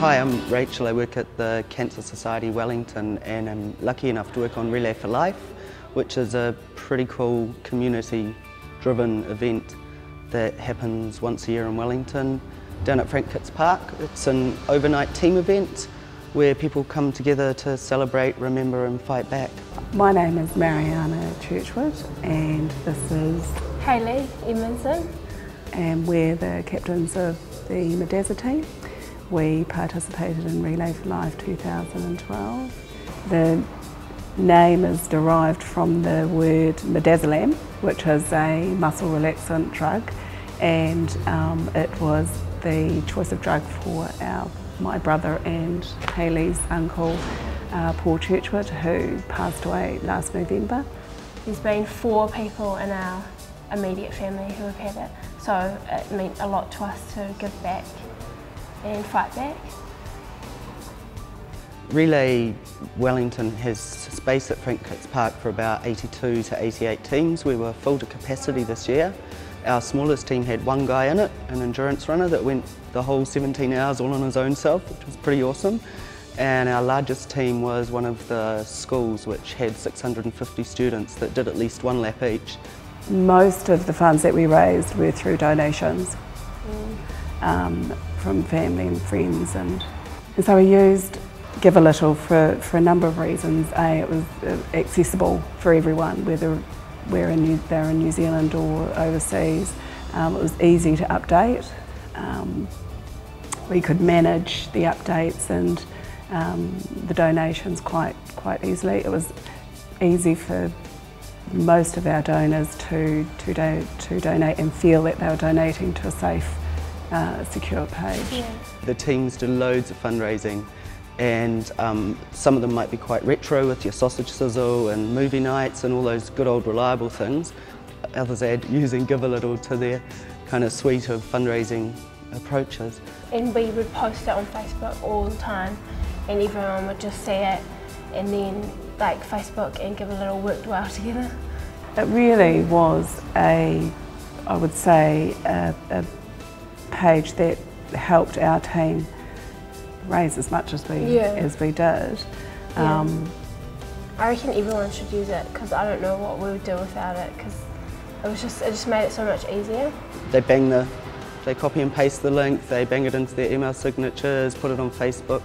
Hi, I'm Rachel. I work at the Cancer Society Wellington, and I'm lucky enough to work on Relay for Life, which is a pretty cool community-driven event that happens once a year in Wellington, down at Frank Kitts Park. It's an overnight team event where people come together to celebrate, remember and fight back. My name is Mariana Churchwood and this is Hayley Edmondson, and we're the captains of the Midazzers team. We participated in Relay for Life 2012. The name is derived from the word midazolam, which is a muscle relaxant drug, and it was the choice of drug for my brother and Hayley's uncle, Paul Churchwood, who passed away last November. There's been 4 people in our immediate family who have had it, so it meant a lot to us to give back and fight back. Relay Wellington has space at Frank Kitts Park for about 82 to 88 teams. We were full to capacity this year. Our smallest team had 1 guy in it, an endurance runner that went the whole 17 hours all on his own self, which was pretty awesome. And our largest team was one of the schools, which had 650 students that did at least 1 lap each. Most of the funds that we raised were through donations from family and friends, and so we used Give a Little for a number of reasons. A, it was accessible for everyone, whether they're in New Zealand or overseas. It was easy to update. We could manage the updates and the donations quite easily. It was easy for most of our donors to donate and feel that they were donating to a safe, secure page. Yeah. The teams do loads of fundraising, and some of them might be quite retro with your sausage sizzle and movie nights and all those good old reliable things. Others add using Give a Little to their kind of suite of fundraising approaches. And we would post it on Facebook all the time, and everyone would just see it, and then like Facebook and Give a Little worked well together. It really was a, I would say, a page that helped our team raise as much as we did. Yeah. I reckon everyone should use it, because I don't know what we would do without it, because it just made it so much easier. They copy and paste the link, they bang it into their email signatures, put it on Facebook,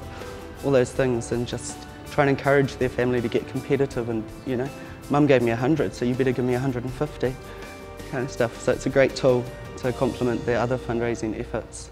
all those things, and just try and encourage their family to get competitive. And you know, Mum gave me 100, so you better give me 150, kind of stuff. So it's a great tool to complement their other fundraising efforts.